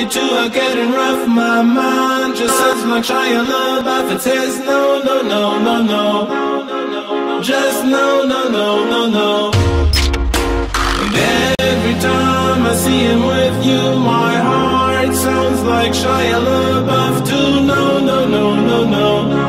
you two are getting rough. My mind just sounds like trying love, but it says no, no, no, no, no. Just no, no, no, no, no. And every time I see him with you, my heart sounds like Shia LaBeouf too. No, no, no, no, no.